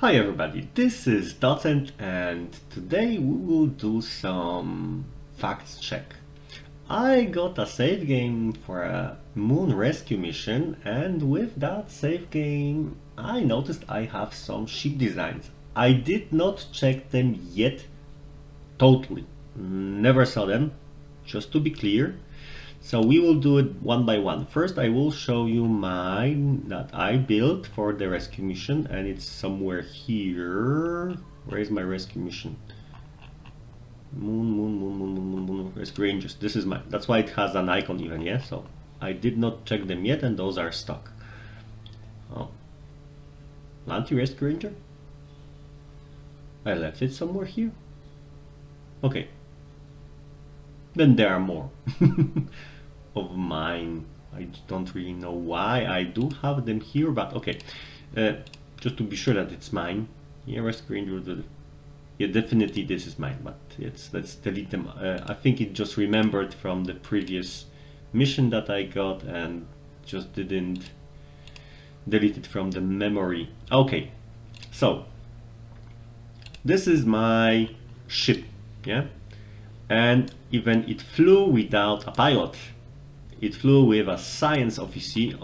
Hi everybody, this is Docent and today we will do some facts check. I got a save game for a moon rescue mission, and with that save game I noticed I have some ship designs. I did not check them yet totally, never saw them, just to be clear. So we will do it one by one. First I will show you mine that I built for the rescue mission, and it's somewhere here. Where is my rescue mission? Moon, rescue rangers. This is mine. That's why it has an icon even, yeah? So I did not check them yet and those are stuck. Oh. Anti-rescue ranger? I left it somewhere here. Okay. Then there are more. Of mine. I don't really know why I do have them here, but okay, just to be sure that it's mine. Yeah, rescue ranger, yeah, definitely this is mine, but it's, let's delete them. I think it just remembered from the previous mission that I got and just didn't delete it from the memory. Okay, so this is my ship, yeah, and even it flew without a pilot. It flew with a science officer.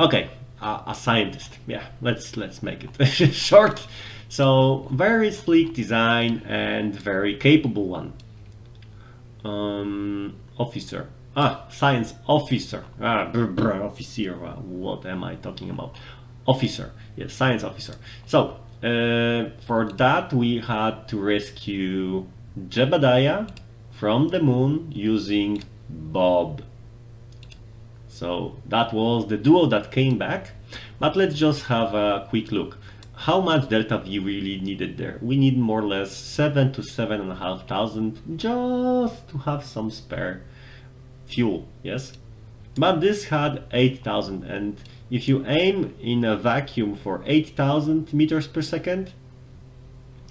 Okay, a scientist. Yeah, let's make it short. So very sleek design and very capable one. Officer. Ah, science officer. Ah, officer. What am I talking about? Officer. Yes, science officer. So. For that we had to rescue Jebediah from the moon using Bob. So that was the duo that came back, but let's just have a quick look how much Delta V really needed there. We need more or less 7,000 to 7,500 just to have some spare fuel, yes, but this had 8,000, and if you aim in a vacuum for 8,000 meters per second,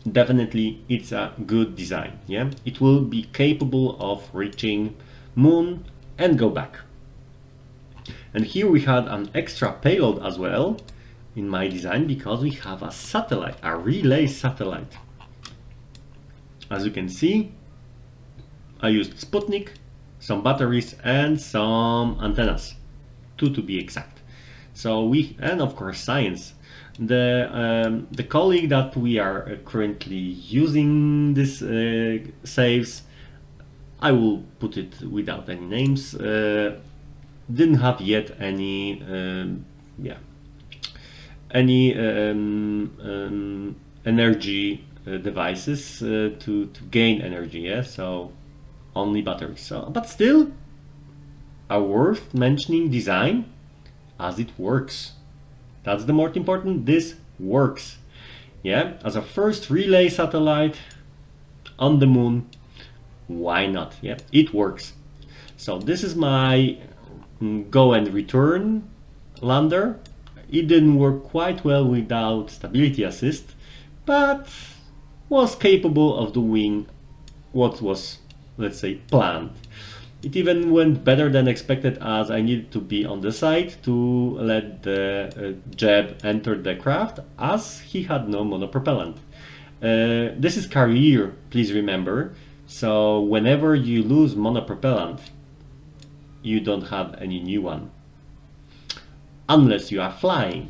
definitely it's a good design, yeah? It will be capable of reaching Moon and go back. And here we had an extra payload as well in my design, because we have a satellite, a relay satellite. As you can see, I used Sputnik, some batteries and some antennas, 2 to be exact. So we, and of course science, the colleague that we are currently using this saves, I will put it without any names, didn't have yet any energy devices to gain energy, yeah? So only batteries, so, but still a worth mentioning design, as it works. That's the most important, this works. Yeah, as a first relay satellite on the moon, why not? Yeah, it works. So this is my go and return lander. It didn't work quite well without stability assist, but was capable of doing what was, let's say, planned. It even went better than expected, as I needed to be on the side to let the Jeb enter the craft, as he had no monopropellant. This is Terrier, please remember. So whenever you lose monopropellant, you don't have any new one. Unless you are flying.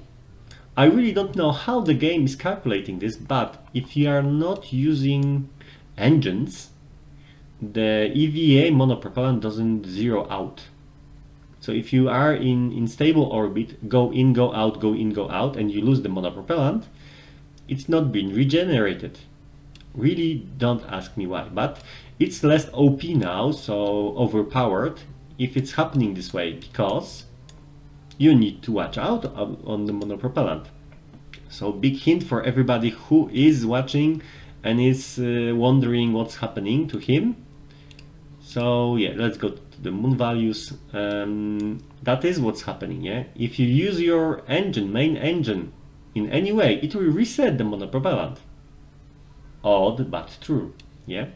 I really don't know how the game is calculating this, but if you are not using engines, the EVA monopropellant doesn't zero out. So if you are in stable orbit, go in, go out, and you lose the monopropellant, it's not been regenerated. Really don't ask me why, but it's less OP now, so overpowered, if it's happening this way, because you need to watch out on the monopropellant. So big hint for everybody who is watching and is wondering what's happening to him. So yeah, let's go to the moon values. That is what's happening, yeah? If you use your engine, main engine, in any way, it will reset the monopropellant. Odd, but true, yeah?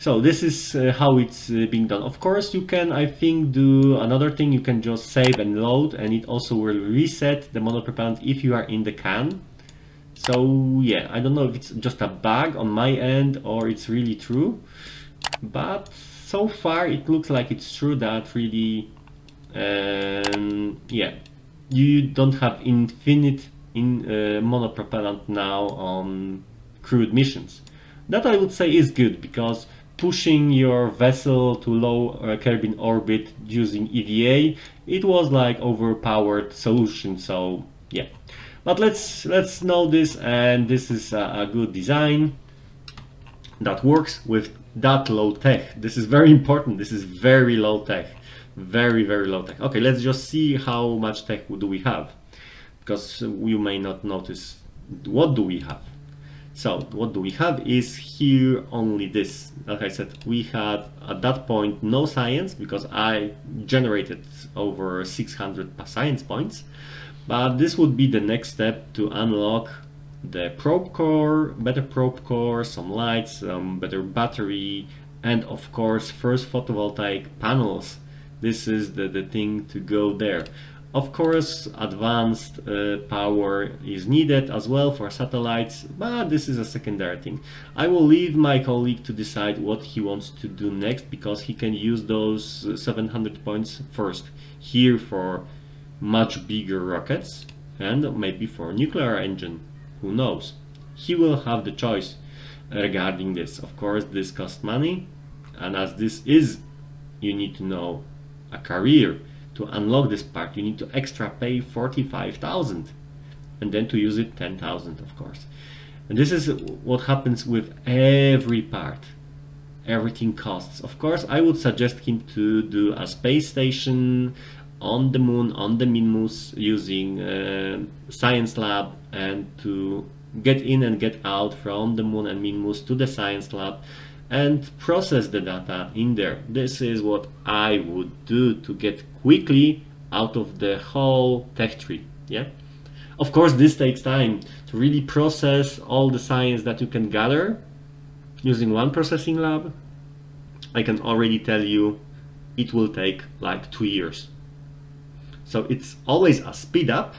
So this is how it's being done. Of course, you can, I think, do another thing. You can just save and load, and it also will reset the monopropellant if you are in the can. So yeah, I don't know if it's just a bug on my end or it's really true, but so far it looks like it's true that really, yeah, you don't have infinite monopropellant now on crewed missions. That I would say is good, because pushing your vessel to low Kerbin orbit using EVA, it was like overpowered solution. So yeah, but let's know this, and this is a good design that works with that low tech. This is very important. This is very low tech, very low tech. Okay, let's just see how much tech do we have, because you may not notice what do we have. So what do we have is here only this. Like I said, we had at that point no science, because I generated over 600 science points. But this would be the next step to unlock the probe core, better probe core, some lights, some better battery, and of course first photovoltaic panels. This is the thing to go there. Of course, advanced power is needed as well for satellites, but this is a secondary thing. I will leave my colleague to decide what he wants to do next, because he can use those 700 points first here for much bigger rockets and maybe for nuclear engine. Who knows? He will have the choice regarding this. Of course, this costs money, and as this is, you need to know a career. To unlock this part, you need to extra pay 45,000, and then to use it 10,000, of course. And this is what happens with every part. Everything costs. Of course, I would suggest him to do a space station on the Moon, on the Minmus, using science lab, and to get in and get out from the Moon and Minmus to the science lab, and process the data in there. This is what I would do to get quickly out of the whole tech tree. Yeah, of course this takes time to really process all the science that you can gather using one processing lab. I can already tell you it will take like 2 years. So it's always a speed up,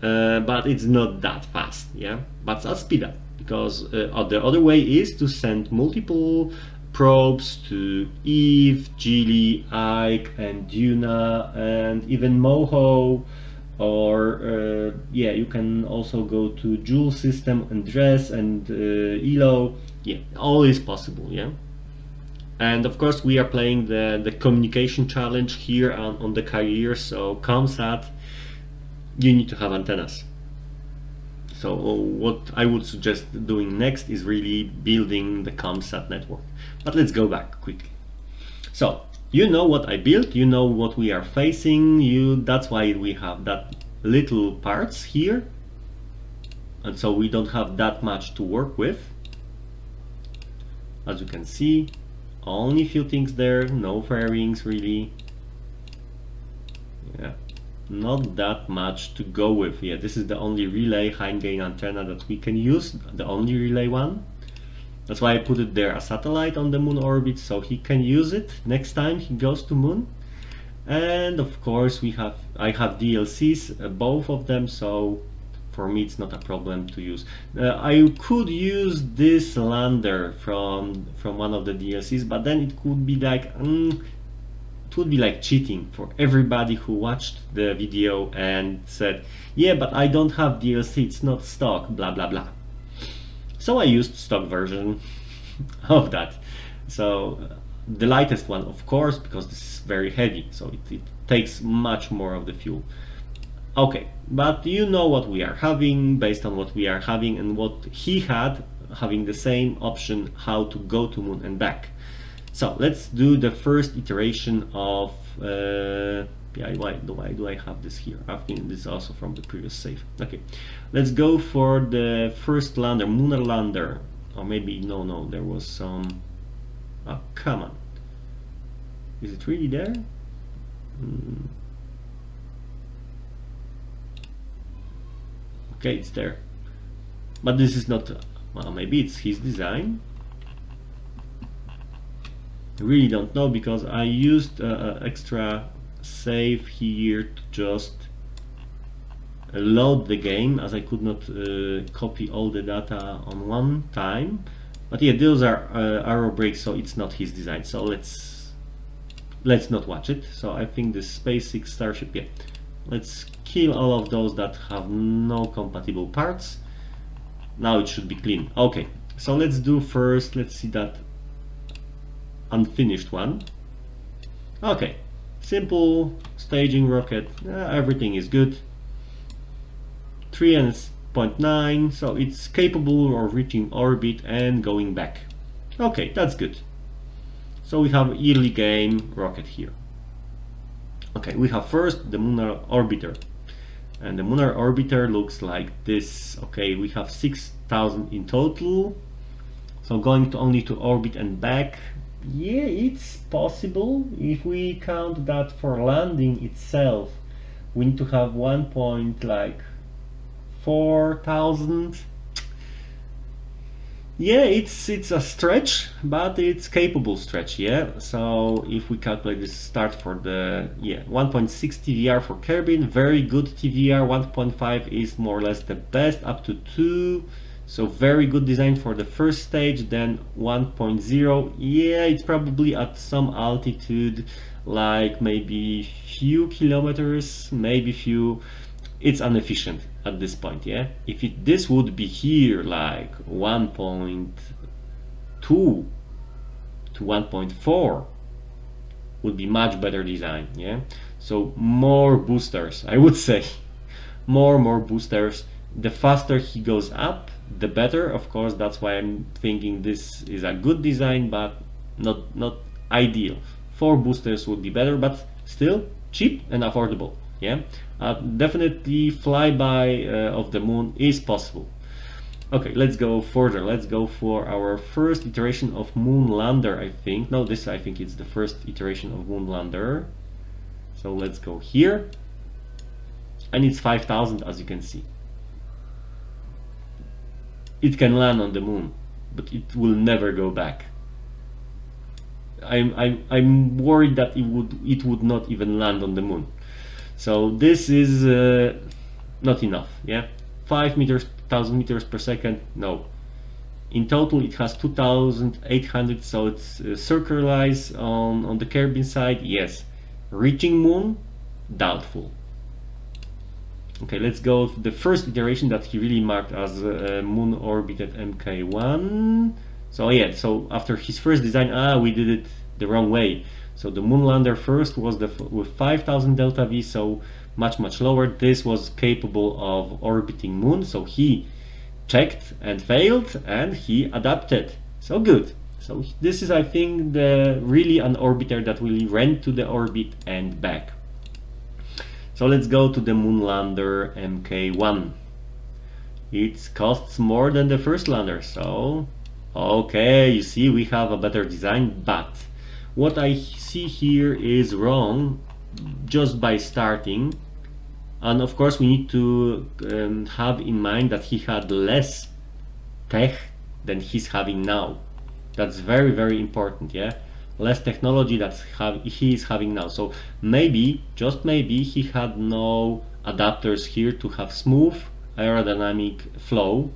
but it's not that fast. Yeah, but a speed up. Because the other way is to send multiple probes to Eve, Jool, Ike, and Duna, and even Moho, or yeah, you can also go to Jool system and Dres and Eeloo. Yeah, all is possible. Yeah, and of course we are playing the communication challenge here on the career. So ComSat, you need to have antennas. So what I would suggest doing next is really building the ComSat network. But let's go back quickly. So you know what I built, you know what we are facing, that's why we have that little parts here. And so we don't have that much to work with. As you can see, only a few things there, no fairings really. Yeah. Not that much to go with. Yeah, this is the only relay high gain antenna that we can use, the only relay one. That's why I put it there, a satellite on the Moon orbit, so he can use it next time he goes to Moon. And of course we have, I have DLCs, both of them, so for me it's not a problem to use. I could use this lander from one of the DLCs, but then it could be like would be like cheating for everybody who watched the video and said, yeah, but I don't have DLC, it's not stock, blah blah blah. So I used stock version of that. So the lightest one, of course, because this is very heavy, so it takes much more of the fuel. Okay, but you know what we are having based on what we are having and what he had, having the same option how to go to Moon and back. So let's do the first iteration of why do I have this here? I think this is also from the previous save. Okay, let's go for the first lander, lunar lander, or maybe no, there was some. Oh, come on, is it really there? Okay, it's there, but this is not. Well, maybe it's his design. really don't know, because I used extra save here to just load the game, as I could not copy all the data on one time. But yeah, those are arrow breaks, so it's not his design, so let's not watch it. So I think the SpaceX Starship, yeah, let's kill all of those that have no compatible parts. Now it should be clean. Okay, so let's do first, let's see that unfinished one. Okay, simple staging rocket, everything is good. 3.9, so it's capable of reaching orbit and going back. Okay, that's good. So we have early game rocket here. Okay, we have first the lunar orbiter, and the lunar orbiter looks like this. Okay, we have 6,000 in total, so going to only to orbit and back. Yeah, it's possible. If we count that for landing itself, we need to have 1.4 thousand. Yeah, it's a stretch, but it's capable stretch. Yeah, so if we calculate this start for the, yeah, 1.6 TVR for Kerbin, very good TVR. 1.5 is more or less the best, up to 2, so very good design for the first stage. Then 1.0, yeah, it's probably at some altitude, like maybe few kilometers, maybe few. It's inefficient at this point, yeah. If it, this would be here like 1.2 to 1.4 would be much better design, yeah. So more boosters, I would say. More boosters. The faster he goes up, the better. Of course, that's why I'm thinking this is a good design, but not ideal. 4 boosters would be better, but still cheap and affordable, yeah. Definitely flyby of the moon is possible. Okay, let's go further. Let's go for our first iteration of Moonlander, I think. No, this, I think it's the first iteration of Moonlander. So let's go here. And it's 5,000, as you can see. It can land on the moon, but it will never go back. I'm worried that it would not even land on the moon. So this is not enough, yeah. 5,000 meters per second, no. In total it has 2,800, so it's circularized on the Kerbin side, yes. Reaching moon, doubtful. Okay, let's go to the first iteration that he really marked as moon orbited MK1. So yeah, so after his first design, we did it the wrong way. So the Moonlander first was with 5,000 Delta V, so much lower. This was capable of orbiting moon, so he checked and failed, and he adapted. So good. So this is, I think, the really an orbiter that really ran to the orbit and back. So let's go to the Moonlander MK1. It costs more than the first lander, so okay, you see we have a better design, but what I see here is wrong just by starting. And of course we need to have in mind that he had less tech than he's having now. That's very important, yeah, less technology that he is having now. So maybe, just maybe, he had no adapters here to have smooth aerodynamic flow.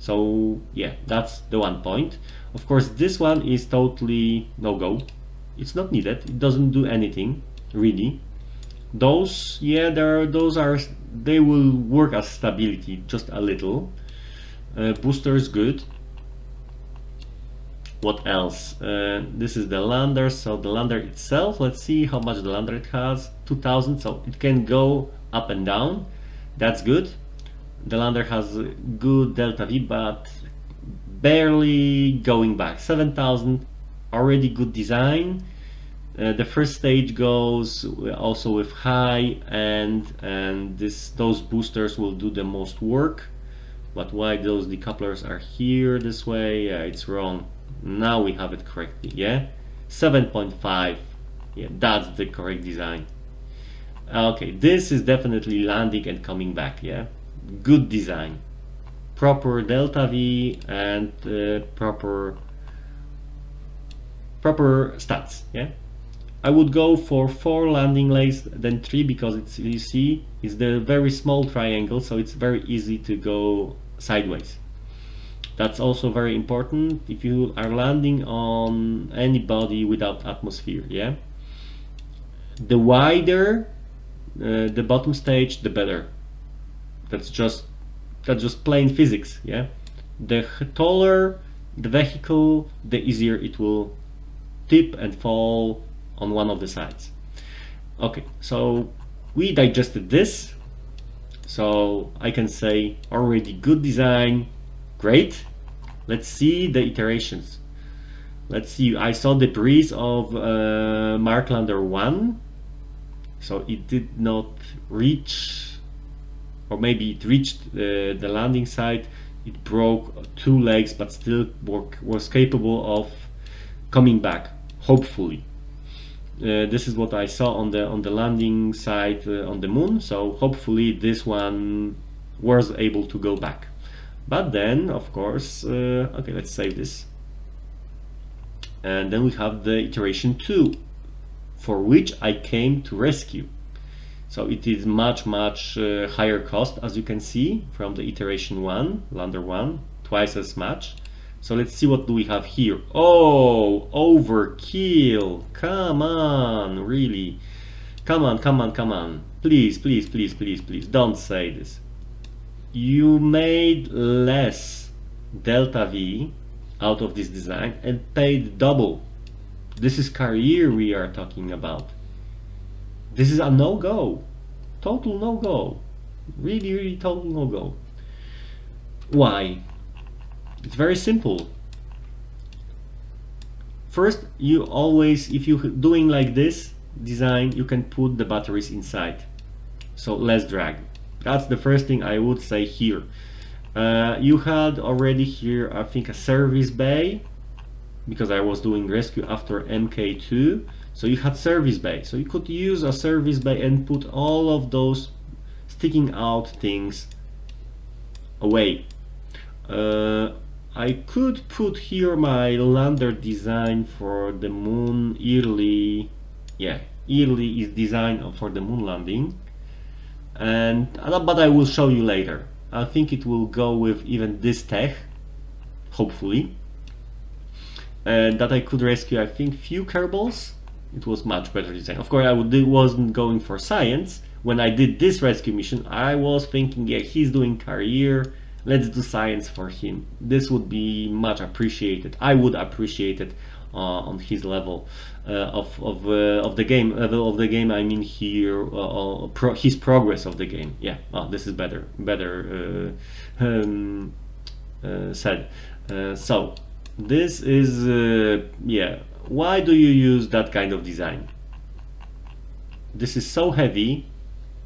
So yeah, that's the one point. Of course this one is totally no-go. It's not needed, it doesn't do anything really. Those, yeah, they will work as stability just a little. Booster is good. What else? This is the lander, so the lander itself, let's see how much the lander it has. 2,000, so it can go up and down, that's good. The lander has good Delta V, but barely going back. 7,000, already good design. The first stage goes also with high, and those boosters will do the most work. But why those decouplers are here this way? Yeah, it's wrong. Now we have it correctly, yeah? 7.5, yeah, that's the correct design. Okay, this is definitely landing and coming back, yeah? Good design. Proper Delta V and proper proper stats, yeah? I would go for 4 landing legs, then 3, because it's, you see, it's the very small triangle, so it's very easy to go sideways. That's also very important if you are landing on any body without atmosphere, yeah? The wider the bottom stage, the better. That's just plain physics, yeah? The taller the vehicle, the easier it will tip and fall on one of the sides. Okay, so we digested this, so I can say already good design, great. Let's see the iterations. Let's see, I saw the breeze of Mark Lander 1, so it did not reach, or maybe it reached the landing site. It broke 2 legs, but still was capable of coming back, hopefully. This is what I saw on the landing site on the moon, so hopefully this one was able to go back. But then, of course, okay, let's save this. And then we have the iteration 2, for which I came to rescue. So it is much, much higher cost, as you can see, from the iteration 1, lander 1, twice as much. So let's see what do we have here. Oh, overkill. Come on, really. Come on, come on, come on. Please, please, please, please, please, don't say this. You made less Delta V out of this design and paid double. This is career we are talking about. This is a no-go. Total no-go. Really, really total no-go. Why? It's very simple. First, you always, if you're doing like this design, you can put the batteries inside, so less drag. That's the first thing I would say here. You had already here, I think, a service bay, because I was doing rescue after MK2, so you had service bay, so you could use a service bay and put all of those sticking out things away. I could put here my lander design for the moon. Eerily, yeah, Eerily is designed for the moon landing, and but I will show you later. I think it will go with even this tech, hopefully, and that I could rescue, I think, few Kerbals. It was much better design. Of course, I wasn't going for science when I did this rescue mission. I was thinking, yeah, he's doing career. Let's do science for him. This would be much appreciated. I would appreciate it on his level of the game. Level of the game, I mean here, his progress of the game. Yeah, oh, this is better said. So this is yeah. Why do you use that kind of design? This is so heavy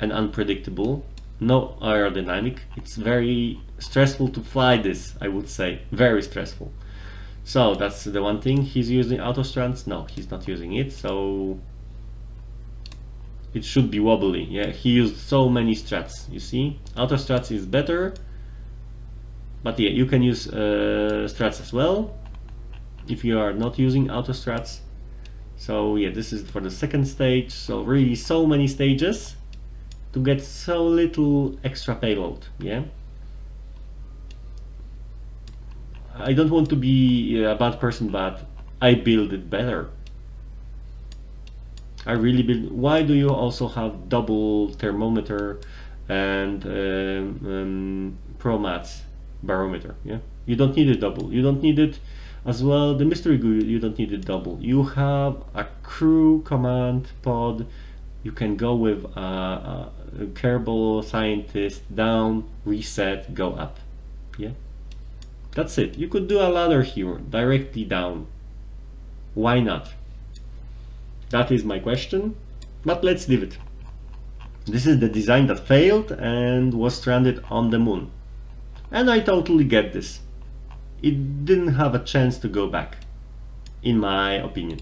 and unpredictable. No aerodynamic. It's very stressful to fly this, I would say. Very stressful. So that's the one thing. He's using auto strands. No, he's not using it, so it should be wobbly. Yeah, he used so many strats, you see. Auto strats is better, but yeah, you can use strats as well if you are not using auto strats. So yeah, this is for the second stage. So really so many stages to get so little extra payload, yeah? I don't want to be a bad person, but I build it better. I really build. Why do you also have double thermometer and ProMats barometer, yeah? You don't need it double. You don't need it as well. The mystery goo, you don't need it double. You have a crew command pod. You can go with a Kerbal scientist down, reset, go up. Yeah, that's it. You could do a ladder here directly down. Why not? That is my question, but let's leave it. This is the design that failed and was stranded on the moon, and I totally get this. It didn't have a chance to go back, in my opinion.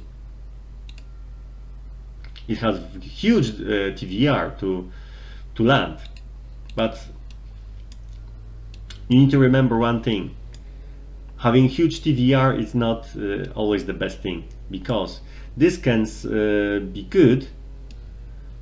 It has huge TVR to land, but you need to remember one thing. Having huge TVR is not always the best thing. because this can be good,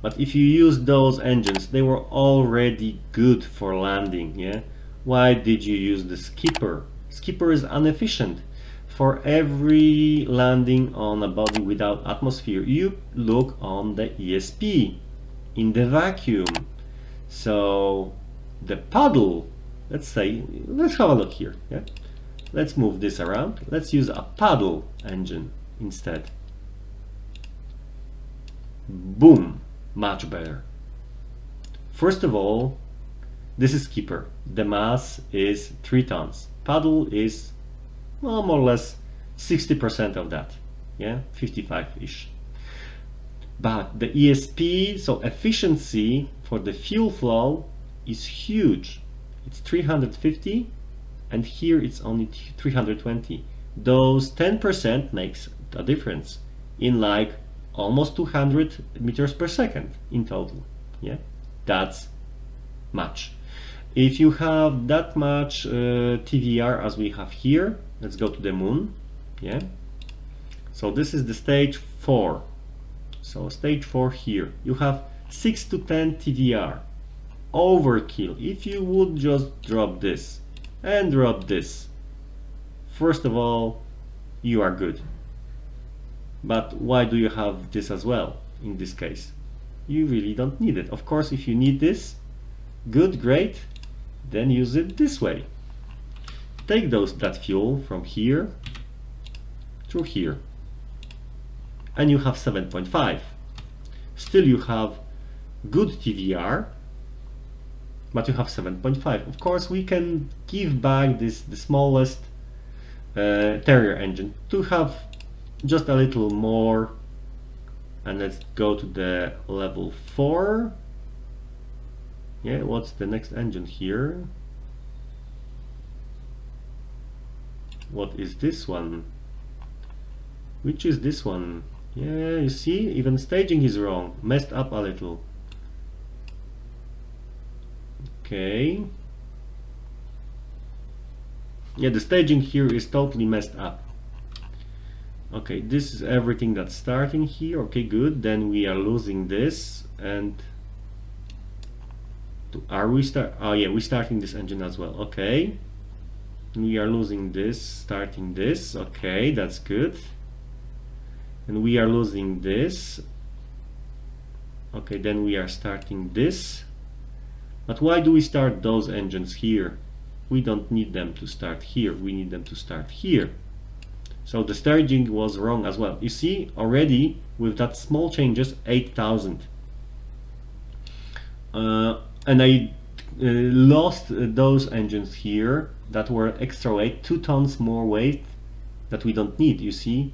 but if you use those engines, they were already good for landing. Yeah, why did you use the Skipper? Skipper is inefficient. For every landing on a body without atmosphere, you look on the ESP in the vacuum. So the paddle, let's say, let's have a look here. Yeah? Let's move this around. Let's use a paddle engine instead. Boom, much better. First of all, this is Skipper. The mass is 3 tons. Paddle is, well, more or less 60% of that. Yeah, 55-ish. But the ESP, so efficiency for the fuel flow is huge. It's 350, and here it's only 320. Those 10% makes a difference in like almost 200 meters per second in total. Yeah, that's much. If you have that much TVR as we have here, let's go to the Moon. Yeah, so this is the stage 4. So stage 4 here, you have 6 to 10 TVR. Overkill. If you would just drop this and drop this, first of all, you are good. But why do you have this as well? In this case, you really don't need it. Of course, if you need this, good, great, then use it this way. Take that fuel from here to here, and you have 7.5. Still you have good TVR, but you have 7.5. Of course, we can give back the smallest Terrier engine to have just a little more. And let's go to the level 4. Yeah, what's the next engine here? What is this one? Which is this one? Yeah, you see, even staging is wrong, messed up a little. Okay. Yeah, the staging here is totally messed up. Okay, this is everything that's starting here. Okay, good. Then we are losing this, and oh yeah, we're starting this engine as well. Okay, we are losing this, starting this. Okay, that's good. And we are losing this. Okay, then we are starting this. But why do we start those engines here? We don't need them to start here, we need them to start here. So the staging was wrong as well. You see, already with that small changes, 8,000. And I lost those engines here that were extra weight, 2 tons more weight that we don't need. You see,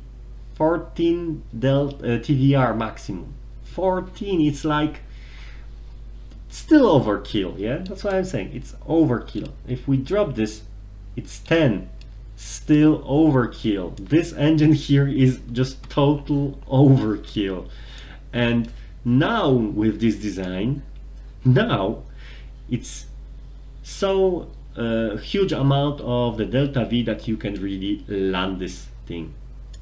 14 TVR maximum. 14, it's like still overkill. Yeah, that's why I'm saying it's overkill. If we drop this, it's 10, still overkill. This engine here is just total overkill. And now with this design, now it's so huge amount of the Delta V that you can really land this thing,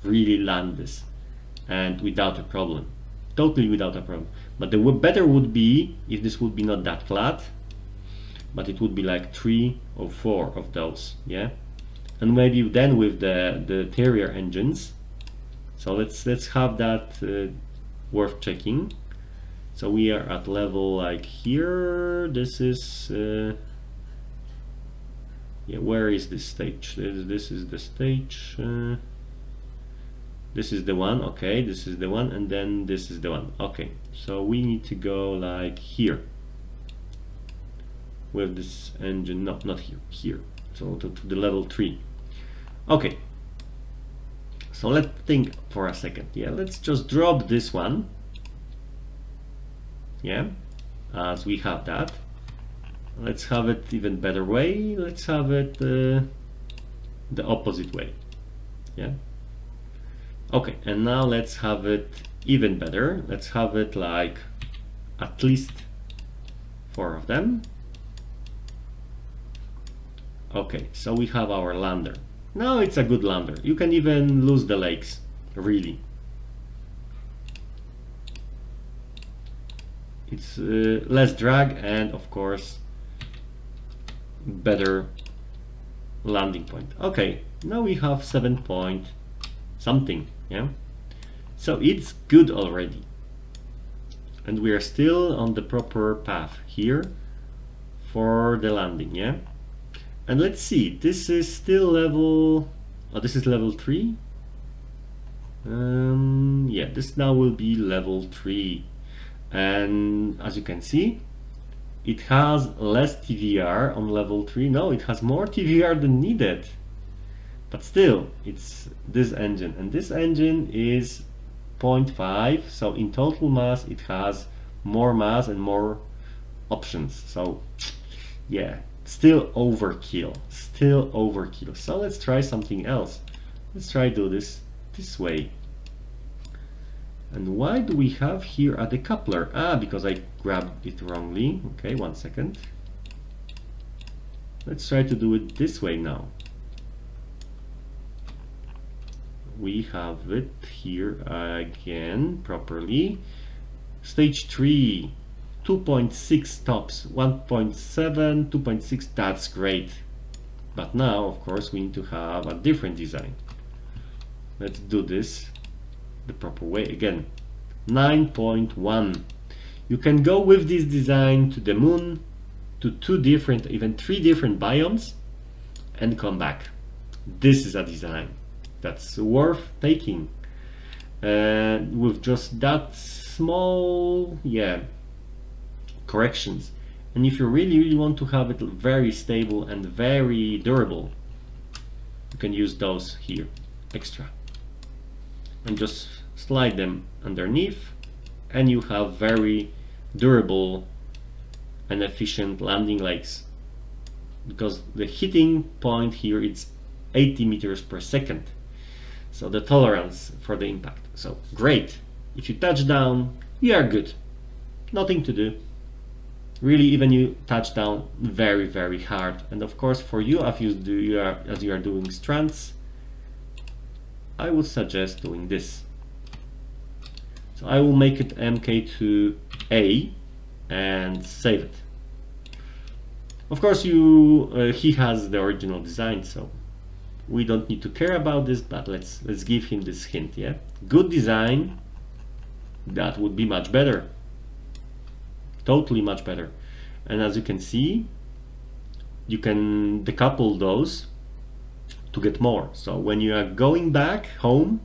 really land this, and without a problem, totally without a problem. But the better would be if this would be not that flat, but it would be like 3 or 4 of those. Yeah, and maybe then with the Terrier engines. So let's have that worth checking. So we are at level like here. This is yeah, where is this stage? This is the stage. This is the one. Okay, this is the one, and then this is the one. Okay, so we need to go like here with this engine. No, not here, here. So to the level 3. Okay, so let's think for a second. Yeah, let's just drop this one. Yeah, as we have that, let's have it even better way. Let's have it the opposite way. Yeah, okay, and now let's have it even better. Let's have it like at least 4 of them. Okay, so we have our lander. Now it's a good lander. You can even lose the legs. really. It's less drag and of course better landing point. Okay, now we have 7 point something, yeah, so it's good already, and we are still on the proper path here for the landing, yeah. And let's see, this is still level, oh, this is level 3. Yeah, this now will be level 3, and as you can see, it has less TVR on level 3. No, it has more TVR than needed, but still it's this engine, and this engine is 0.5, so in total mass it has more mass and more options. So yeah, still overkill, still overkill. So let's try something else. Let's try do this way. And why do we have here a decoupler? Ah, because I grabbed it wrongly. Okay, 1 second. Let's try to do it this way now. We have it here again properly. Stage 3, 2.6 tops, 1.7, 2.6, that's great. But now, of course, we need to have a different design. Let's do this the proper way again. 9.1. You can go with this design to the moon, to 2 different, even 3 different biomes, and come back. This is a design that's worth taking. With just that small, yeah, corrections. And if you really, really want to have it very stable and very durable, you can use those here extra. And just slide them underneath, and you have very durable and efficient landing legs, because the hitting point here is 80 meters per second, so the tolerance for the impact. So great, if you touch down, you are good, nothing to do really. Even you touch down very, very hard. And of course, for you, if you do, as you are doing strands, I would suggest doing this. So I will make it MK2A and save it. Of course, you he has the original design, so we don't need to care about this, but let's give him this hint, yeah? Good design, that would be much better. Totally much better. And as you can see, you can decouple those to get more. So when you are going back home,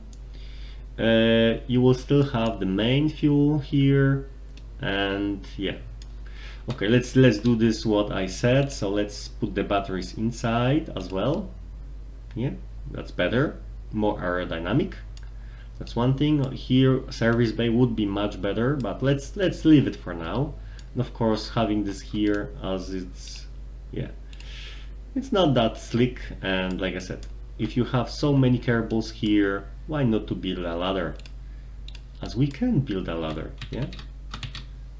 you will still have the main fuel here, and yeah. Okay, let's do this what I said. So let's put the batteries inside as well. Yeah, that's better, more aerodynamic. That's one thing. Here service bay would be much better, but let's leave it for now. And of course, having this here, as it's, yeah, it's not that slick. And like I said, if you have so many cables here, why not to build a ladder, as we can build a ladder, yeah?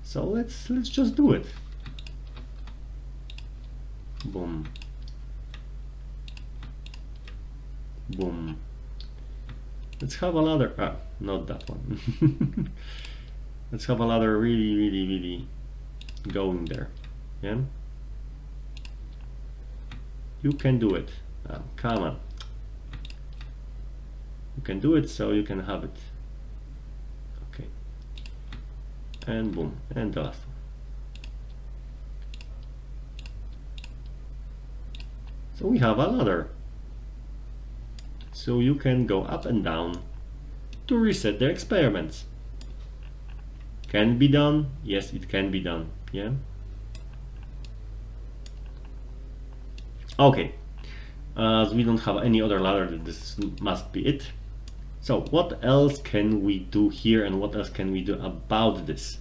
So let's just do it. Boom, boom. Let's have a ladder. Ah, not that one. Let's have a ladder really, really, really going there, yeah? You can do it. Come on. You can do it, so you can have it. Okay. And boom. And the last one. So we have a ladder. So you can go up and down to reset the experiments. Can be done? Yes, it can be done. Yeah. Okay, as we don't have any other ladder, this must be it. So what else can we do here, and what else can we do about this?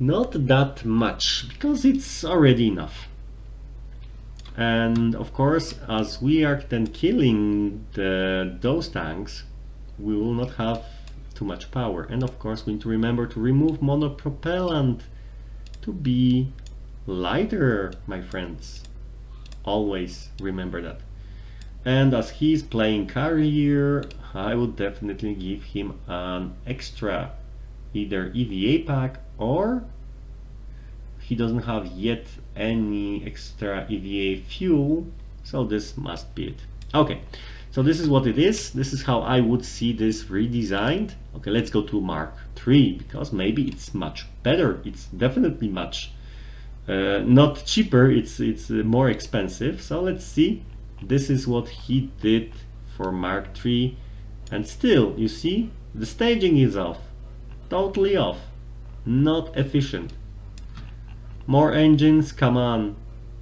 Not that much, because it's already enough. And of course, as we are then killing those tanks, we will not have too much power. And of course, we need to remember to remove monopropellant to be lighter, my friends. Always remember that. And as he's playing carrier, I would definitely give him an extra either EVA pack, or he doesn't have yet any extra EVA fuel, so this must be it. Okay, so this is what it is. This is how I would see this redesigned. Okay, let's go to Mark III, because maybe it's much better. It's definitely much not cheaper, it's more expensive. So let's see. This is what he did for Mark III, and still you see the staging is off, totally off, not efficient. More engines, come on,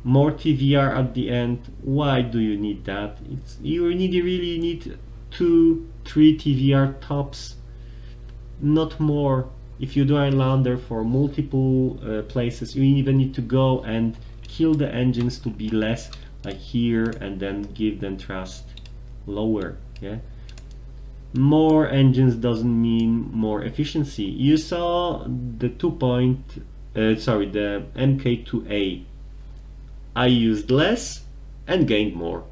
more TVR at the end. Why do you need that? You really need 2-3 TVR tops, not more. If you do a lander for multiple places, you even need to go and kill the engines to be less like here, and then give them thrust lower. Yeah, more engines doesn't mean more efficiency. You saw the the MK2A. I used less and gained more.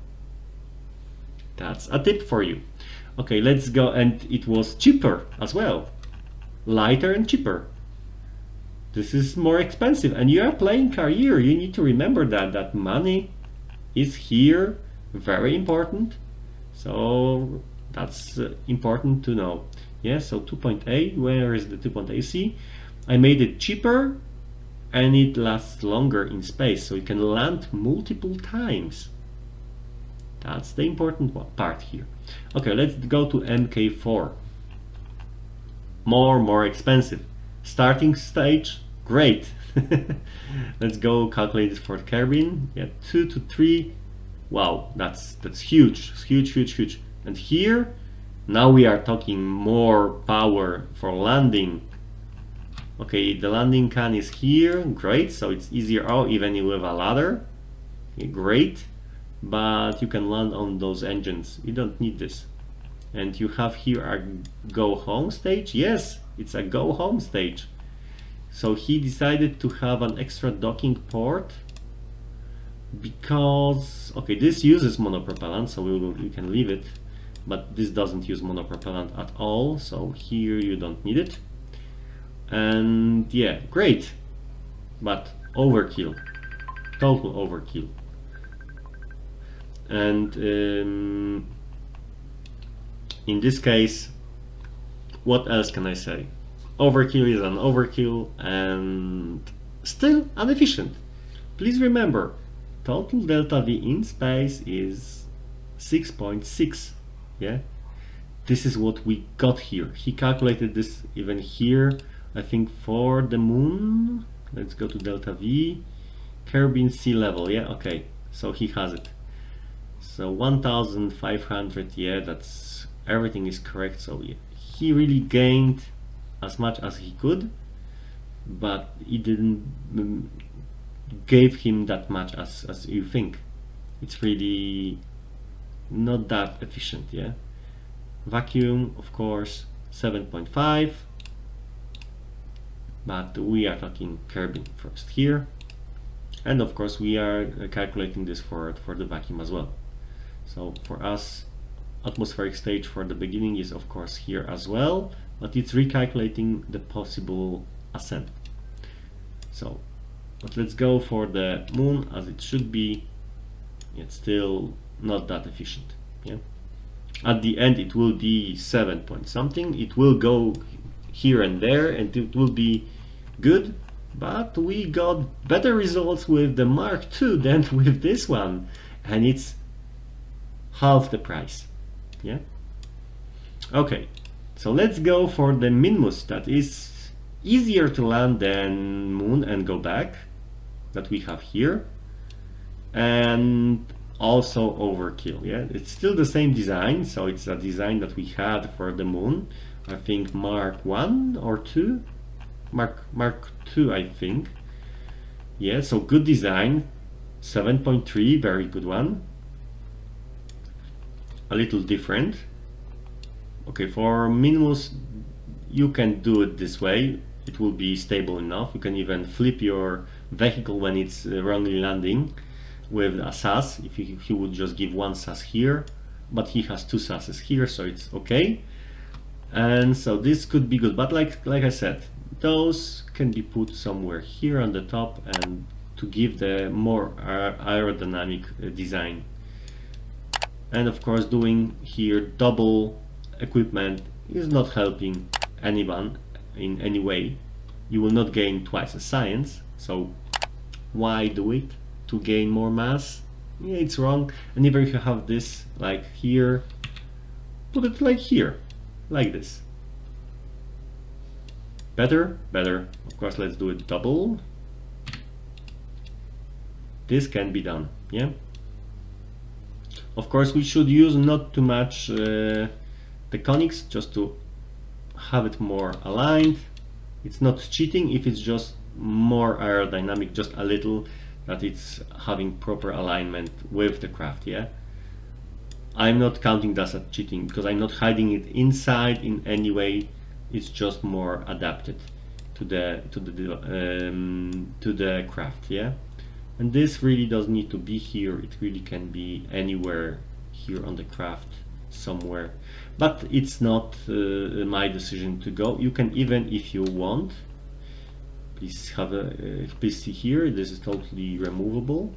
That's a tip for you. Okay, let's go. And it was cheaper as well, lighter and cheaper. This is more expensive, and you are playing career. You need to remember that money is here, very important. So that's important to know. Yeah, so 2.8, where is the 2.8? See, I made it cheaper and it lasts longer in space, so you can land multiple times. That's the important part here. Okay, let's go to MK4. More expensive. Starting stage, great. Let's go calculate this for Kerbin. Yeah, 2 to 3. Wow, that's huge. It's huge. And here, now we are talking more power for landing. Okay, the landing can is here, great, so it's easier. Oh, even with a ladder, okay, great, but you can land on those engines. You don't need this. And you have here a go home stage. Yes, it's a go home stage. So he decided to have an extra docking port because, okay, this uses monopropellant, so we can leave it, but this doesn't use monopropellant at all, so here you don't need it. And yeah, great, but overkill, total overkill. And in this case, what else can I say? Overkill is an overkill and still inefficient. Please remember, total Delta V in space is 6.6. Yeah, this is what we got here. He calculated this even here, I think, for the moon. Let's go to Delta V, Kerbin sea level. Yeah, okay, so he has it. So 1500, yeah, that's everything is correct. So yeah, he really gained as much as he could, but it didn't gave him that much as you think. It's really not that efficient. Yeah, vacuum, of course, 7.5. But we are talking Kerbin first here, and of course we are calculating this for the vacuum as well. So for us, atmospheric stage for the beginning is of course here as well, but it's recalculating the possible ascent. So, but let's go for the moon as it should be. It's still not that efficient. Yeah, at the end it will be 7 point something. It will go here and there, and it will be good, but we got better results with the Mark II than with this one, and it's half the price. Yeah, okay, so let's go for the Minmus. That is easier to land than Moon and go back, that we have here, and also overkill. Yeah, it's still the same design, so it's a design that we had for the Moon, I think Mark 1 or 2, Mark 2, I think. Yeah, so good design, 7.3, very good one, a little different. Okay, for Minmus you can do it this way, it will be stable enough. You can even flip your vehicle when it's wrongly landing, with a SAS, if he would just give one SAS here, but he has two SASs here, so it's okay. And so this could be good, but like I said, those can be put somewhere here on the top and to give the more aerodynamic design. And of course, doing here double equipment is not helping anyone in any way. You will not gain twice the science, so why do it? To gain more mass? Yeah, it's wrong. And even if you have this like here, put it like here, like this. Better, better. Of course, let's do it double. This can be done, yeah. Of course, we should use not too much the conics, just to have it more aligned. It's not cheating if it's just more aerodynamic, just a little, that it's having proper alignment with the craft, yeah. I'm not counting that as cheating because I'm not hiding it inside in any way. It's just more adapted to the craft, yeah. And this really doesn't need to be here. It really can be anywhere here on the craft somewhere, but it's not my decision to go. You can even, if you want, please have a please see here, this is totally removable,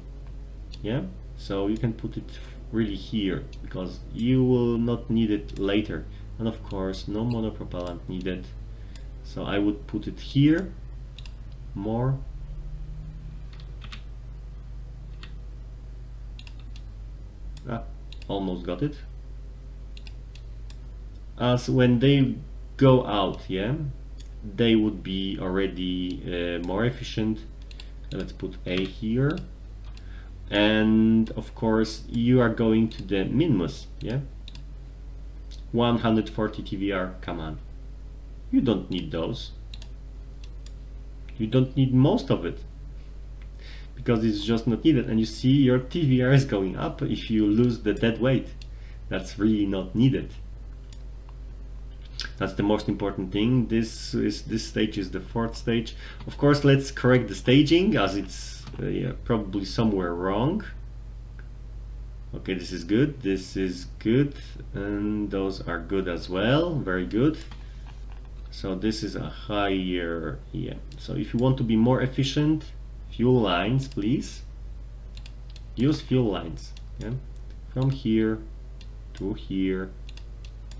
yeah, so you can put it really here because you will not need it later. And of course, no monopropellant needed, so I would put it here more. Ah, almost got it. As when they go out, yeah, they would be already more efficient. Let's put A here. And of course, you are going to the Minmus, yeah. 140 TVR, come on. You don't need those. You don't need most of it, because it's just not needed. And you see your TVR is going up if you lose the dead weight. That's really not needed. That's the most important thing. This stage is the fourth stage. Of course, let's correct the staging, as it's yeah, probably somewhere wrong. Okay, this is good. This is good. And those are good as well. Very good. So this is a higher, yeah. So if you want to be more efficient, fuel lines, please use fuel lines, yeah? From here to here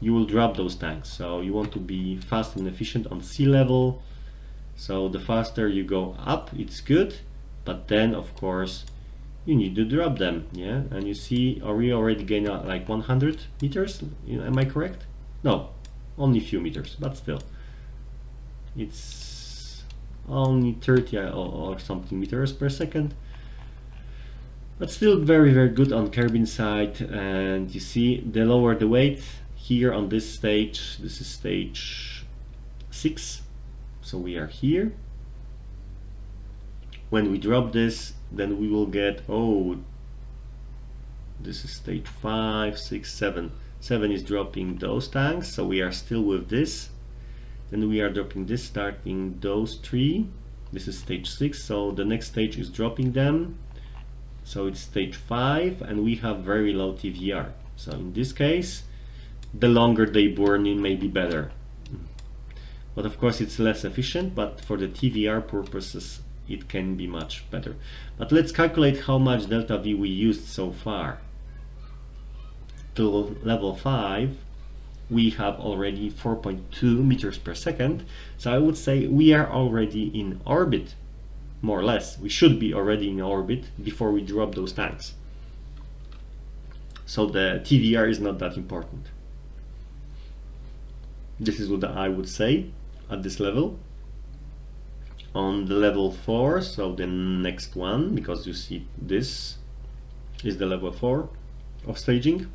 you will drop those tanks, so you want to be fast and efficient on sea level. So the faster you go up, it's good, but then of course you need to drop them, yeah. And you see, are we already gained like 100 meters? Am I correct? No, only a few meters, but still it's only 30 or something meters per second, but still very, very good on Kerbin side. And you see, the lower the weight here on this stage, this is stage 6, so we are here. When we drop this, then we will get, oh, this is stage 5, 6, 7. 7 is dropping those tanks, so we are still with this. Then we are dropping this, starting those 3. This is stage 6, so the next stage is dropping them. So it's stage 5, and we have very low TVR. So in this case, the longer they burn in may be better. But of course it's less efficient, but for the TVR purposes it can be much better. But let's calculate how much Delta V we used so far. Till level 5. We have already 4.2 meters per second. So I would say we are already in orbit, more or less. We should be already in orbit before we drop those tanks. So the TVR is not that important. This is what I would say at this level. On the level 4, so the next one, because you see this is the level 4 of staging.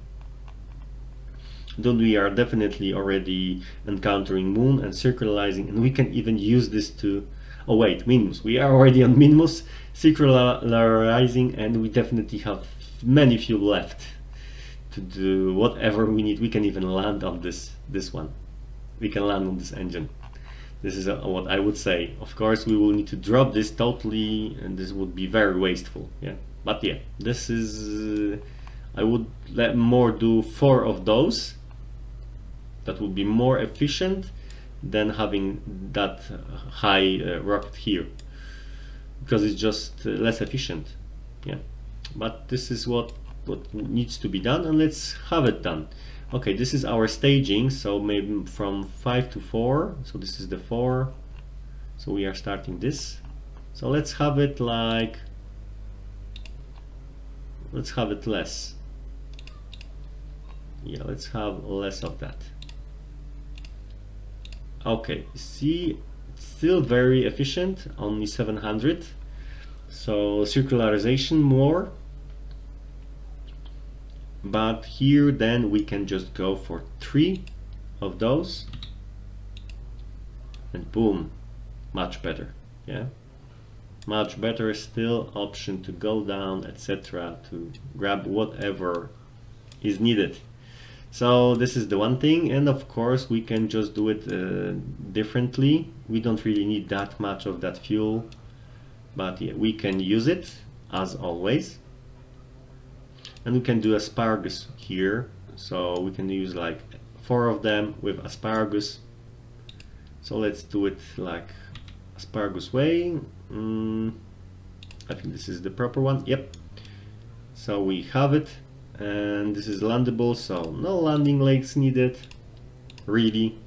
Then we are definitely already encountering Moon and circularizing, and we can even use this to, oh wait, Minmus. We are already on Minmus, circularizing, and we definitely have many fuel left to do whatever we need. We can even land on this one. We can land on this engine. This is what I would say. Of course, we will need to drop this totally, and this would be very wasteful, yeah. But yeah, this is, I would let more do 4 of those. That would be more efficient than having that high rocket here, because it's just less efficient. Yeah, but this is what needs to be done, and let's have it done. Okay, this is our staging, so maybe from 5 to 4. So this is the 4, so we are starting this. So let's have it like, let's have it less. Yeah, let's have less of that. Okay, see, it's still very efficient, only 700. So circularization more, but here then we can just go for 3 of those, and boom, much better. Yeah, much better. Still option to go down, etc., to grab whatever is needed. So this is the one thing, and of course we can just do it differently. We don't really need that much of that fuel, but yeah, we can use it as always. And we can do asparagus here, so we can use like 4 of them with asparagus. So let's do it like asparagus way. I think this is the proper one. Yep, so we have it, and this is landable, so no landing legs needed really.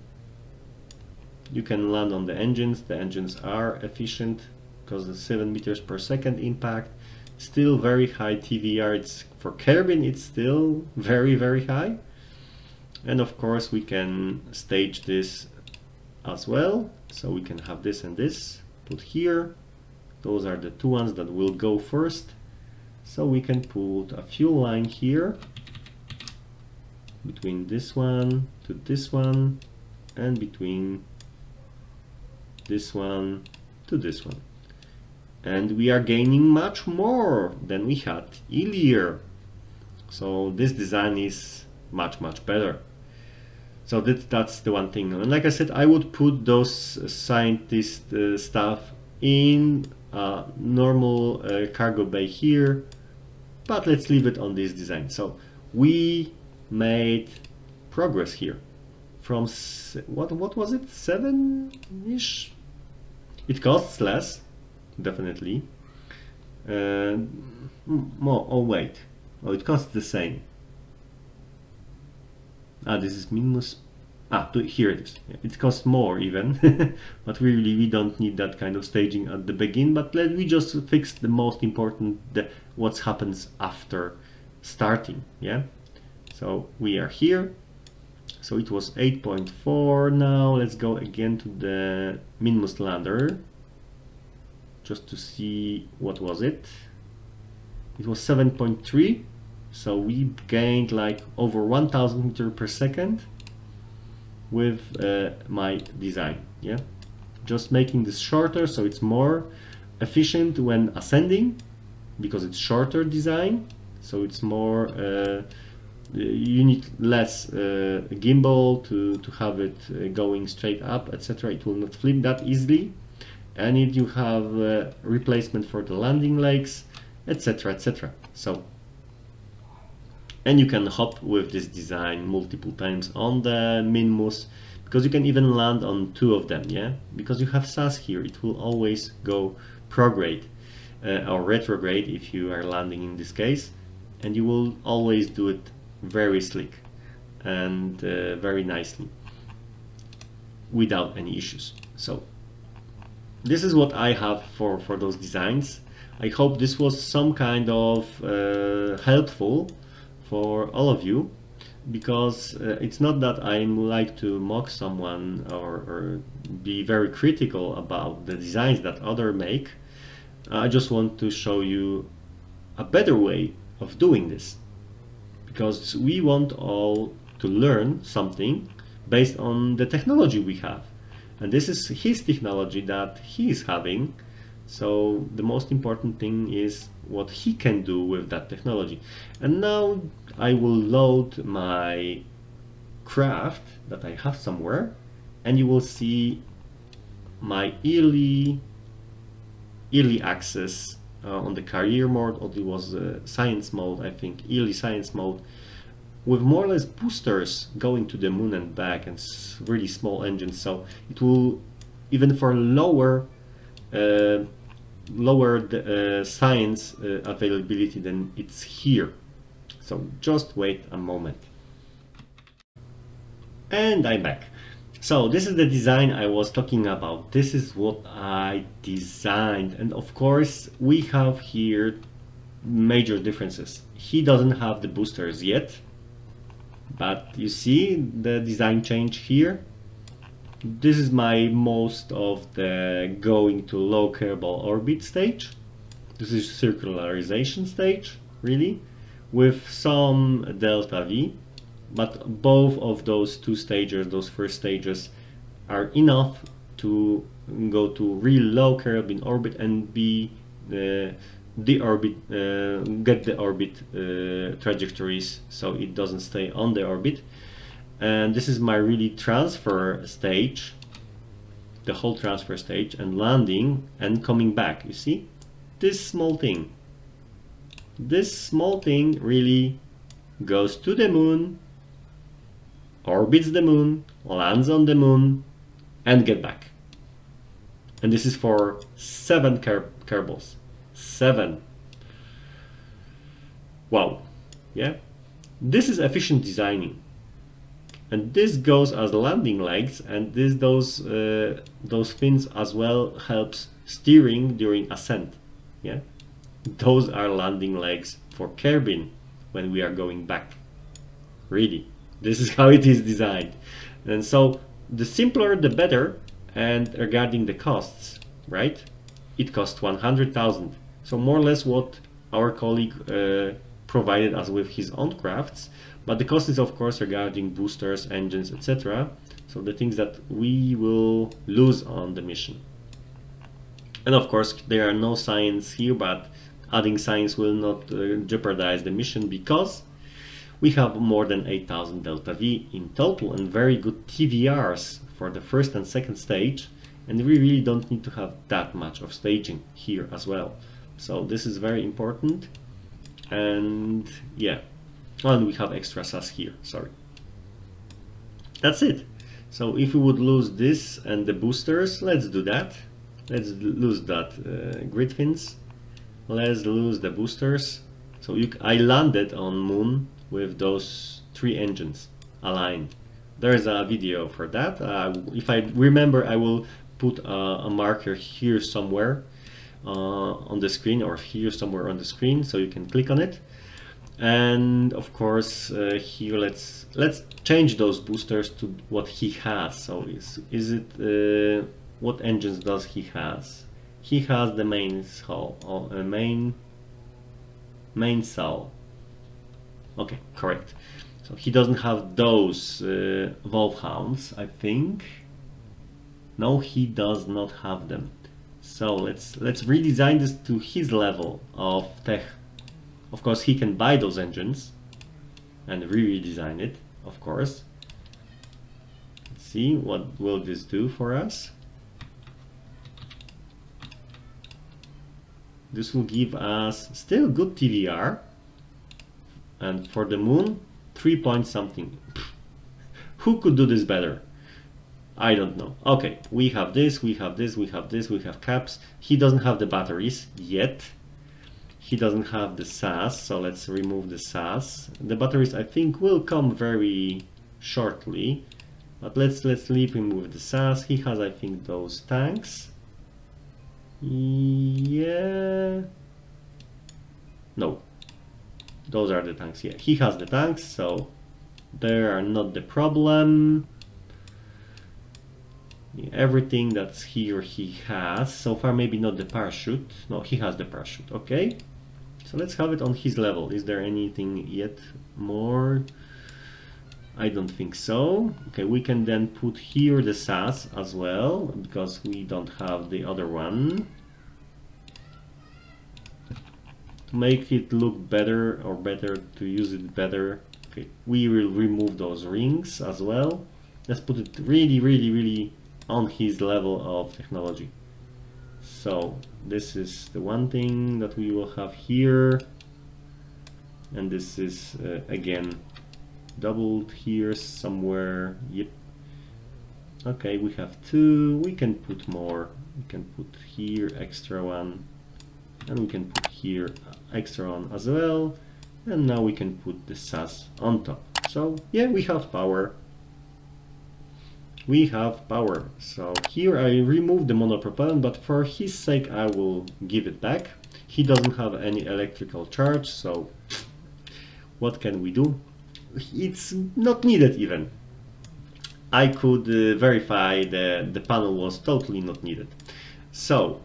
You can land on the engines. The engines are efficient because the 7 meters per second impact, still very high TVR. It's for Kerbin, it's still very high. And of course we can stage this as well, so we can have this and this put here. Those are the 2 ones that will go first. So we can put a fuel line here between this one to this one, and between this one to this one. And we are gaining much more than we had earlier. So this design is much better. So that's the one thing. And like I said, I would put those scientist stuff in a normal cargo bay here, but let's leave it on this design. So we made progress here from what was it, 7-ish? It costs less, definitely. More, oh wait, oh, it costs the same. Ah, this is Minmus. Ah, here it is. It costs more even, but really we don't need that kind of staging at the beginning. But let me just fix the most important, what happens after starting. Yeah, so we are here. So it was 8.4. now let's go again to the Minmus lander, just to see what was it. It was 7.3, so we gained like over 1000 meters per second with my design. Yeah, just making this shorter, so it's more efficient when ascending, because it's shorter design, so it's more you need less gimbal to have it going straight up, etc. It will not flip that easily. And if you have replacement for the landing legs, etc., etc. So, and you can hop with this design multiple times on the Minmus, because you can even land on 2 of them. Yeah, because you have SAS here, it will always go prograde or retrograde if you are landing in this case, and you will always do it very slick and very nicely without any issues. So this is what I have for those designs. I hope this was some kind of helpful for all of you, because it's not that I like to mock someone or be very critical about the designs that others make. I just want to show you a better way of doing this, because we want all to learn something based on the technology we have. And this is his technology that he is having, so the most important thing is what he can do with that technology. And now I will load my craft that I have somewhere, and you will see my Eeloo axis on the career mode, or it was science mode, I think, early science mode, with more or less boosters going to the moon and back, and really small engines. So it will, even for lower science availability than it's here. So just wait a moment. And I'm back. So this is the design I was talking about. This is what I designed, and of course we have here major differences. He doesn't have the boosters yet, but you see the design change here. This is my most of the going to low kerbal orbit stage. This is circularization stage, really, with some delta V, but both of those two stages, those first stages, are enough to go to real low Kerbin orbit and be the orbit, get the orbit trajectories, so it doesn't stay on the orbit. And this is my really transfer stage, the whole transfer stage, and landing and coming back. You see this small thing, this small thing really goes to the moon, orbits the moon, lands on the moon, and get back. And this is for 7 kerbals. 7. Wow. Yeah, this is efficient designing. And this goes as landing legs, and this those fins as well helps steering during ascent. Yeah, those are landing legs for Kerbin when we are going back. Really, this is how it is designed. And so the simpler the better. And regarding the costs, right? It costs 100,000. So more or less what our colleague provided us with his own crafts. But the cost is of course regarding boosters, engines, etc. So the things that we will lose on the mission. And of course there are no science here, but adding science will not jeopardize the mission, because we have more than 8,000 delta V in total and very good TVRs for the first and second stage, and we really don't need to have that much of staging here as well. So this is very important. And yeah, and we have extra SAS here, sorry. That's it. So if we would lose this and the boosters, let's do that. Let's lose that grid fins. Let's lose the boosters. So I landed on Moon with those 3 engines aligned. There is a video for that. If I remember, I will put a marker here somewhere on the screen, or here somewhere on the screen, so you can click on it. And of course here let's change those boosters to what he has. So is it what engines does he has? He has the Mainsail, or Mainsail. Okay, correct. So he doesn't have those Wolf Hounds, I think. No, he does not have them. So let's redesign this to his level of tech. Of course, he can buy those engines and redesign it, of course. Let's see what will this do for us. This will give us still good TVR. And for the moon, 3 point something. Who could do this better? I don't know. Okay, we have this, we have this, we have this, we have caps. He doesn't have the batteries yet. He doesn't have the SAS, so let's remove the SAS. The batteries, I think, will come very shortly, but let's leave him with the SAS. He has, I think, those tanks. Yeah, no, those are the tanks. Yeah, he has the tanks, so they are not the problem. Everything that's here he has so far. Maybe not the parachute. No, he has the parachute. Okay, so let's have it on his level. Is there anything yet more? I don't think so. Okay, we can then put here the SAS as well, because we don't have the other one, to make it look better, or better to use it better. Okay, we will remove those rings as well. Let's put it really on his level of technology. So this is the one thing that we will have here, and this is again doubled here somewhere. Yep. Okay, we have two. We can put more. We can put here extra one, and we can put here extra one as well. And now we can put the SAS on top. So yeah, we have power. We have power. So here I removed the monopropellant, but for his sake I will give it back. He doesn't have any electrical charge, so what can we do? It's not needed even. I could verify that the panel was totally not needed. So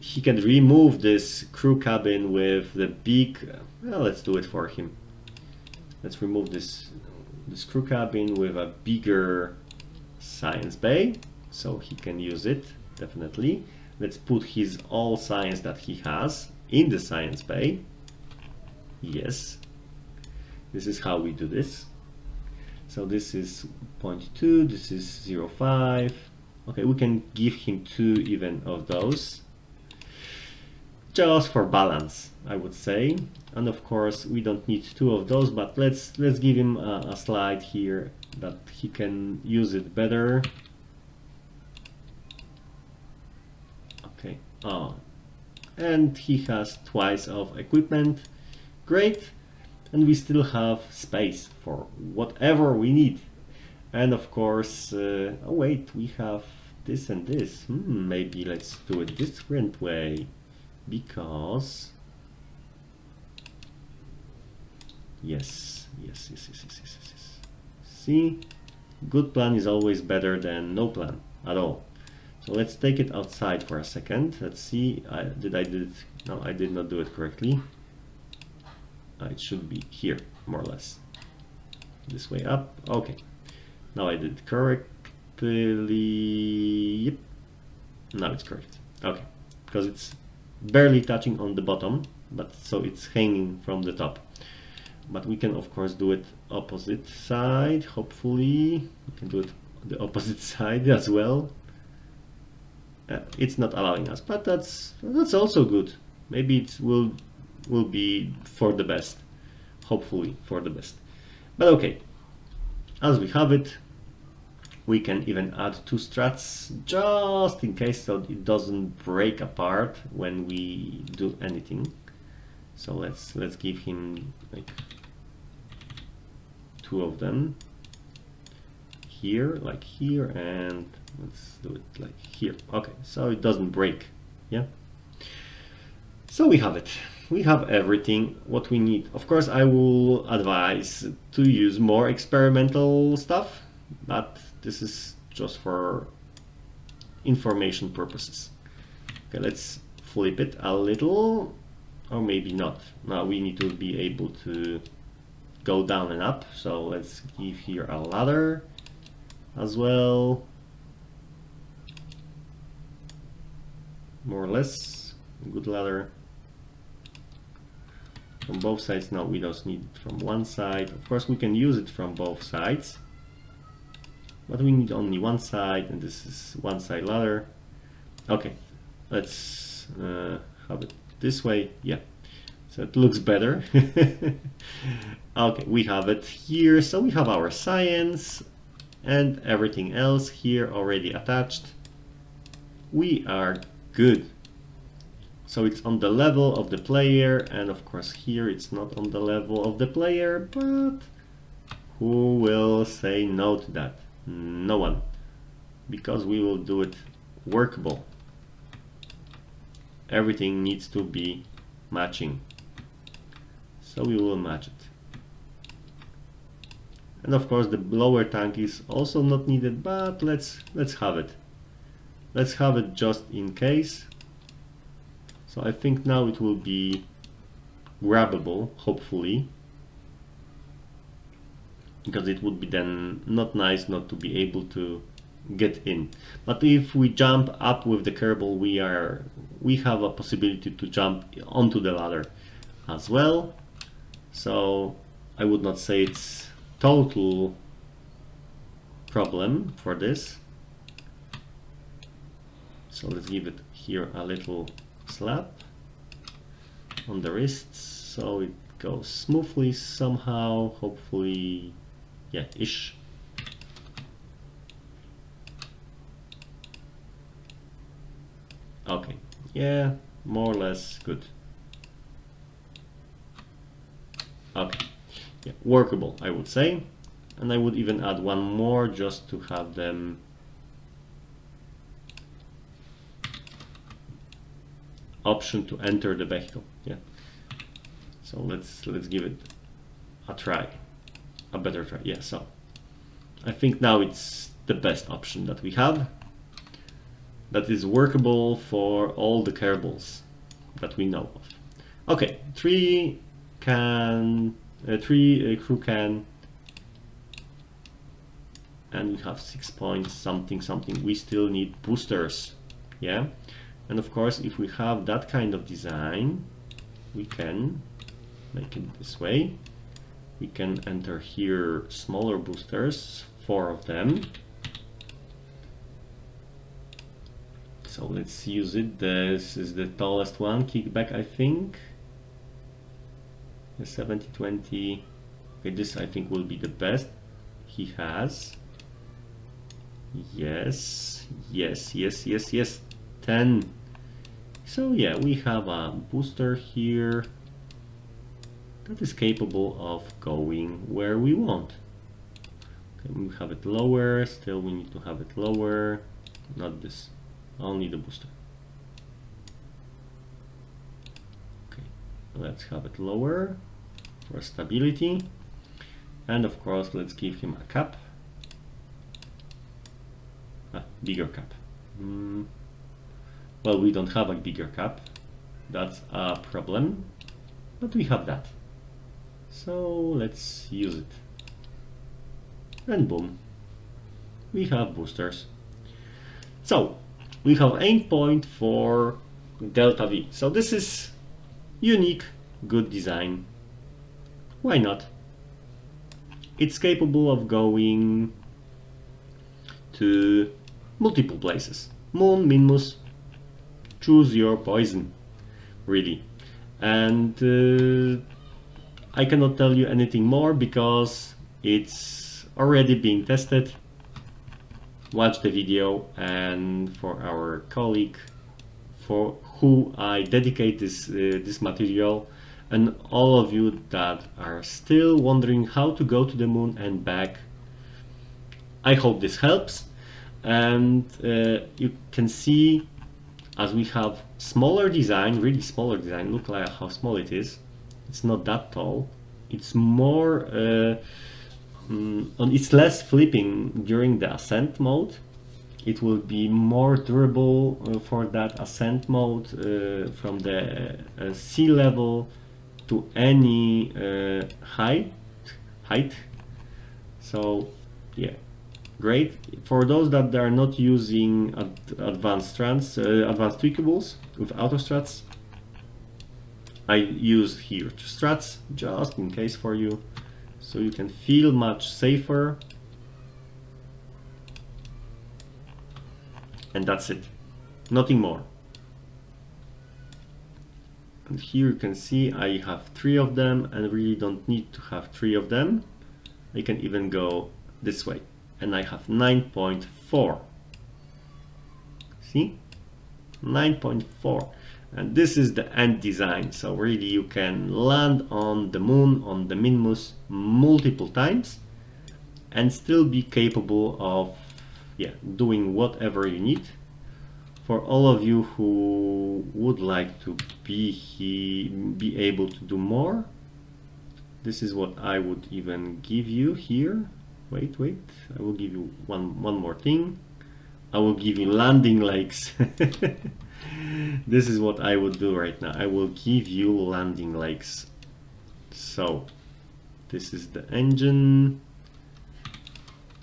he can remove this crew cabin with the big, well, let's do it for him. Let's remove this crew cabin with a bigger science bay, so he can use it, definitely. Let's put his all science that he has in the science bay. Yes, this is how we do this. So this is 0.2, this is 0.5. Okay, we can give him two even of those, just for balance, I would say. And of course we don't need two of those, but let's give him a slide here that he can use it better. Okay, oh, and he has twice of equipment. Great. And we still have space for whatever we need. And of course oh wait, we have this and this. Maybe let's do it different way, because yes. See, good plan is always better than no plan at all. So let's take it outside for a second. Let's see, I did not do it correctly. It should be here, more or less, this way up. Okay, now I did correctly. Yep, now it's correct. Okay, because it's barely touching on the bottom, but so it's hanging from the top. But we can of course do it opposite side. Hopefully we can do it the opposite side as well. It's not allowing us, but that's also good. Maybe it will be for the best, hopefully for the best. But okay, as we have it, we can even add two struts just in case, so it doesn't break apart when we do anything. So let's give him like two of them here, like here, and let's do it like here. Okay, so it doesn't break. Yeah, so we have it. We have everything what we need. Of course, I will advise to use more experimental stuff, but this is just for information purposes. Okay, let's flip it a little, or maybe not. Now we need to be able to go down and up. So let's give here a ladder as well, more or less. Good ladder from both sides. No, we just need it from one side. Of course, we can use it from both sides, but we need only one side, and this is one side ladder. Okay, let's have it this way. Yeah, so it looks better. Okay, we have it here. So we have our science and everything else here already attached. We are good. So it's on the level of the player, and of course here it's not on the level of the player, but who will say no to that? No one, because we will do it workable. Everything needs to be matching, so we will match it. And of course the lower tank is also not needed, but let's have it just in case. So I think now it will be grabbable, hopefully, because it would be then not nice not to be able to get in. But if we jump up with the Kerbal, we have a possibility to jump onto the ladder as well. So I would not say it's total problem for this. So let's give it here a little slap on the wrists so it goes smoothly somehow, hopefully. Yeah, ish. Okay, yeah, more or less good. Okay, yeah, workable, I would say. And I would even add one more just to have them option to enter the vehicle. Yeah, so let's give it a try, a better try. Yeah, so I think now it's the best option that we have, that is workable for all the Kerbals that we know of. Okay, three crew can, and we have 6 points something something. We still need boosters. Yeah. And of course, if we have that kind of design, we can make it this way. We can enter here smaller boosters, 4 of them. So let's use it. This is the tallest one, kickback, I think. The 70-20. Okay, this I think will be the best he has. Yes, yes, yes, yes, yes. 10. So yeah, we have a booster here that is capable of going where we want. Okay, we have it lower, still we need to have it lower, not this, only the booster. Okay, let's have it lower for stability, and of course let's give him a cap, a bigger cap. Well, we don't have a bigger cap, that's a problem, but we have that. So let's use it. And boom, we have boosters. So we have 8 points for Delta V. So this is unique, good design. Why not? It's capable of going to multiple places. Mun, Minmus. Choose your poison, really. And I cannot tell you anything more because it's already being tested. Watch the video. And for our colleague, for who I dedicate this material, and all of you that are still wondering how to go to the moon and back, I hope this helps. And you can see, as we have smaller design, really smaller design, look like how small it is. It's not that tall. It's more, it's less flipping during the ascent mode. It will be more durable for that ascent mode from the sea level to any height. So yeah. Great. For those that are not using advanced strands, advanced tweakables with auto strats, I used here 2 strats just in case for you, so you can feel much safer. And that's it, nothing more. And here you can see I have 3 of them, and I really don't need to have 3 of them. I can even go this way. And I have 9.4. See? 9.4. And this is the end design. So really you can land on the moon, on the Minmus, multiple times and still be capable of, yeah, doing whatever you need. For all of you who would like to be able to do more, this is what I would even give you here. Wait, wait, I will give you one more thing. I will give you landing legs. This is what I would do right now. I will give you landing legs. So this is the engine.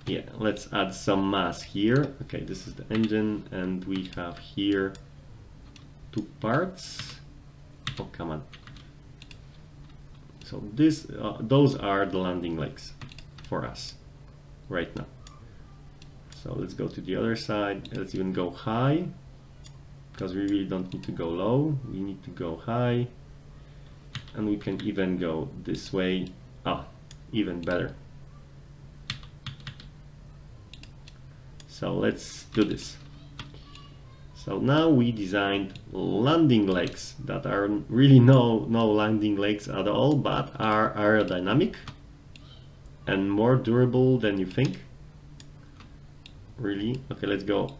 Yeah, let's add some mass here. Okay, this is the engine, and we have here 2 parts. Oh, come on. So this, those are the landing legs for us right now. So let's go to the other side. Let's even go high. because we really don't need to go low, we need to go high, and we can even go this way. Ah, even better. So let's do this. So now we designed landing legs that are really no landing legs at all, but are aerodynamic and more durable than you think. Really? Okay, let's go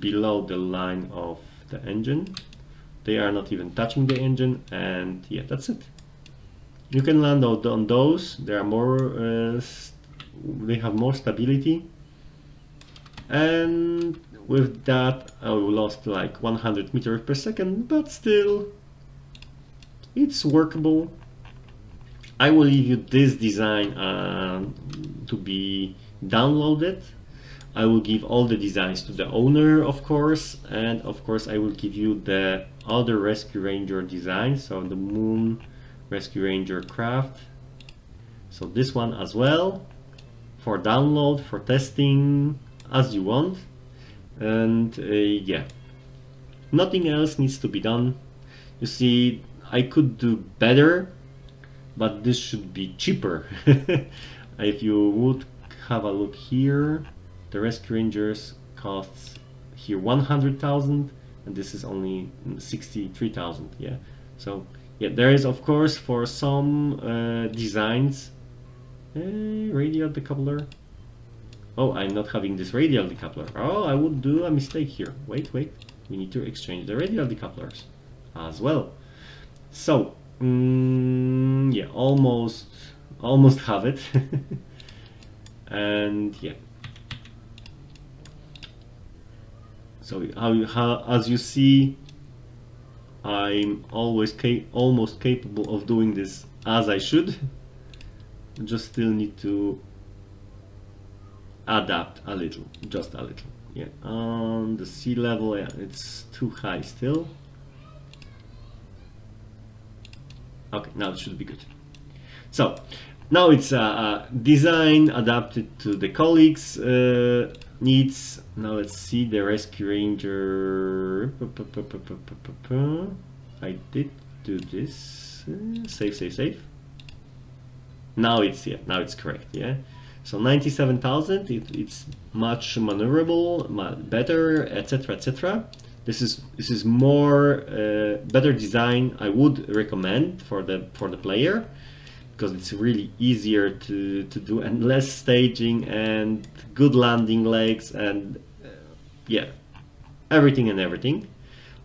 below the line of the engine. They are not even touching the engine, and yeah, that's it. You can land on those. They are more, they have more stability, and with that I lost like 100 meters per second, but still it's workable. I will leave you this design to be downloaded. I will give all the designs to the owner, of course, and of course I will give you the other Rescue Ranger design, so the Moon Rescue Ranger craft, so this one as well, for download, for testing, as you want. And yeah, nothing else needs to be done. You see, I could do better, but this should be cheaper. If you would have a look here, the Rescue Rangers costs here 100,000, and this is only 63,000. Yeah, so yeah, there is of course for some designs radial decoupler. Oh, I'm not having this radial decoupler. Oh, I would do a mistake here. Wait, we need to exchange the radial decouplers as well. So yeah, almost have it. And yeah, so as you see, I'm always almost capable of doing this as I should. Just still need to adapt a little, just a little. Yeah, on the sea level, yeah, it's too high still. Okay, now it should be good. So now it's a design adapted to the colleagues' needs. Now let's see the Rescue Ranger. I did do this. Save. Now it's, yeah, now it's correct. Yeah. So 97,000, it's much maneuverable, much better, etc, etc. This is more better design. I would recommend for the player, because it's really easier to do, and less staging, and good landing legs, and yeah, everything.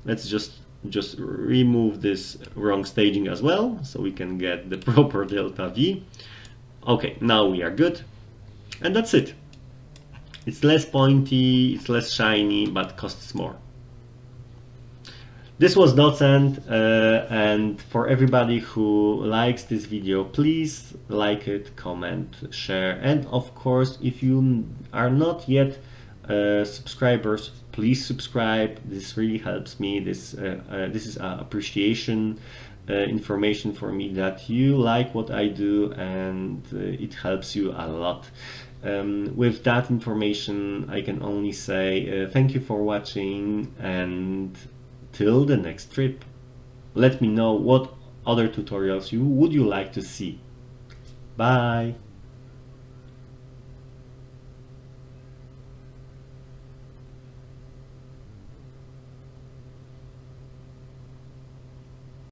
Let's just remove this wrong staging as well, so we can get the proper Delta V. Okay, now we are good. And that's it. It's less pointy, it's less shiny, but costs more. This was Docent, and for everybody who likes this video, please like it, comment, share, and of course, if you are not yet subscribers, please subscribe. This really helps me. This is an appreciation information for me that you like what I do, and it helps you a lot. With that information, I can only say thank you for watching, and till the next trip. Let me know what other tutorials you would like to see. Bye.